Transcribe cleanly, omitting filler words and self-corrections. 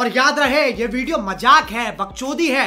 और याद रहे ये वीडियो मजाक है, बकचोदी है।